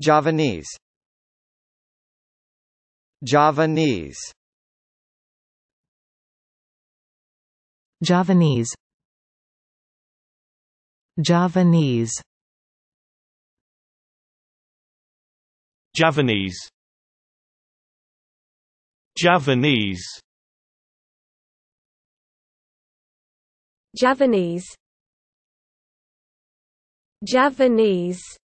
Javanese. Javanese. Javanese. Javanese. Javanese. Javanese. Javanese. Javanese.